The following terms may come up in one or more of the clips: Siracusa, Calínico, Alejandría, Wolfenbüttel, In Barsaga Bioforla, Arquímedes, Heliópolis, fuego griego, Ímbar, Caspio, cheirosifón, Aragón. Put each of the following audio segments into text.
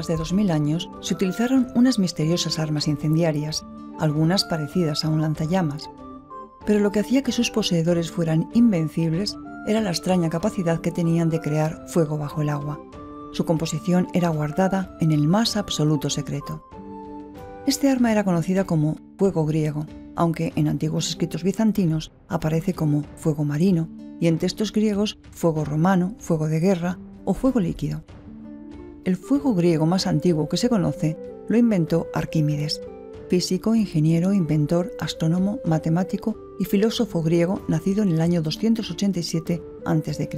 más de 2000 años se utilizaron unas misteriosas armas incendiarias, algunas parecidas a un lanzallamas. Pero lo que hacía que sus poseedores fueran invencibles era la extraña capacidad que tenían de crear fuego bajo el agua. Su composición era guardada en el más absoluto secreto. Este arma era conocida como fuego griego, aunque en antiguos escritos bizantinos aparece como fuego marino y en textos griegos fuego romano, fuego de guerra o fuego líquido. El fuego griego más antiguo que se conoce lo inventó Arquímedes, físico, ingeniero, inventor, astrónomo, matemático y filósofo griego nacido en el año 287 a.C.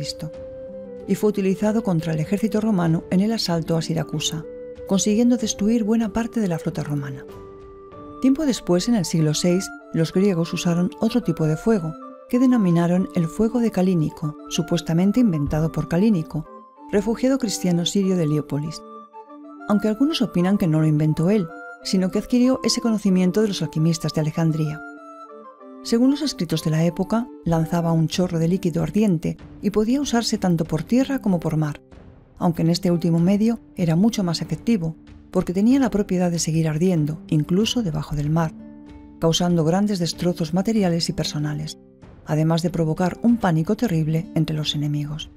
y fue utilizado contra el ejército romano en el asalto a Siracusa, consiguiendo destruir buena parte de la flota romana. Tiempo después, en el siglo VI, los griegos usaron otro tipo de fuego, que denominaron el fuego de Calínico, supuestamente inventado por Calínico, refugiado cristiano sirio de Heliópolis. Aunque algunos opinan que no lo inventó él, sino que adquirió ese conocimiento de los alquimistas de Alejandría. Según los escritos de la época, lanzaba un chorro de líquido ardiente y podía usarse tanto por tierra como por mar, aunque en este último medio era mucho más efectivo, porque tenía la propiedad de seguir ardiendo, incluso debajo del mar, causando grandes destrozos materiales y personales, además de provocar un pánico terrible entre los enemigos.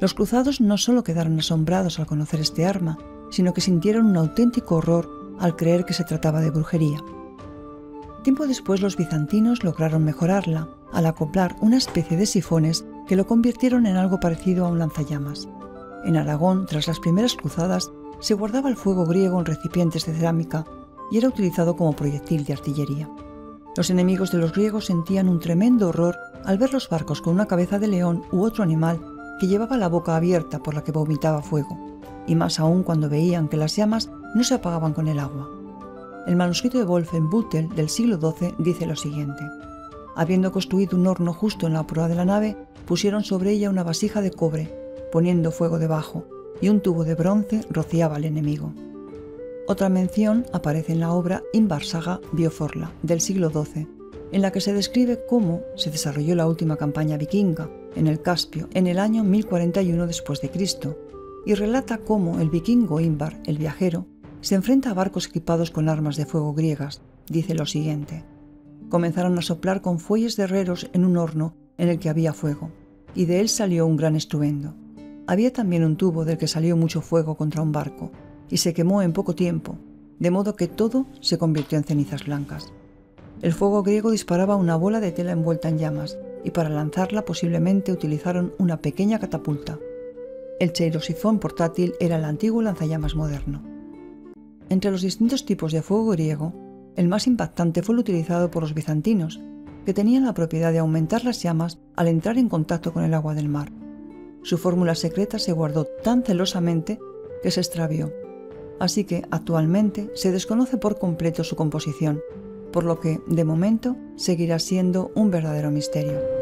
Los cruzados no solo quedaron asombrados al conocer este arma, sino que sintieron un auténtico horror al creer que se trataba de brujería. Tiempo después, los bizantinos lograron mejorarla al acoplar una especie de sifones que lo convirtieron en algo parecido a un lanzallamas. En Aragón, tras las primeras cruzadas, se guardaba el fuego griego en recipientes de cerámica y era utilizado como proyectil de artillería. Los enemigos de los griegos sentían un tremendo horror al ver los barcos con una cabeza de león u otro animal que llevaba la boca abierta por la que vomitaba fuego, y más aún cuando veían que las llamas no se apagaban con el agua. El manuscrito de Wolfenbüttel del siglo XII dice lo siguiente: habiendo construido un horno justo en la proa de la nave, pusieron sobre ella una vasija de cobre, poniendo fuego debajo, y un tubo de bronce rociaba al enemigo. Otra mención aparece en la obra In Barsaga Bioforla del siglo XII, en la que se describe cómo se desarrolló la última campaña vikinga en el Caspio en el año 1041 después de Cristo, y relata cómo el vikingo Ímbar, el viajero, se enfrenta a barcos equipados con armas de fuego griegas. Dice lo siguiente: comenzaron a soplar con fuelles de herreros en un horno en el que había fuego, y de él salió un gran estruendo. Había también un tubo del que salió mucho fuego contra un barco, y se quemó en poco tiempo, de modo que todo se convirtió en cenizas blancas. El fuego griego disparaba una bola de tela envuelta en llamas, y para lanzarla posiblemente utilizaron una pequeña catapulta. El cheirosifón portátil era el antiguo lanzallamas moderno. Entre los distintos tipos de fuego griego, el más impactante fue el utilizado por los bizantinos, que tenían la propiedad de aumentar las llamas al entrar en contacto con el agua del mar. Su fórmula secreta se guardó tan celosamente que se extravió, así que actualmente se desconoce por completo su composición, por lo que, de momento, seguirá siendo un verdadero misterio.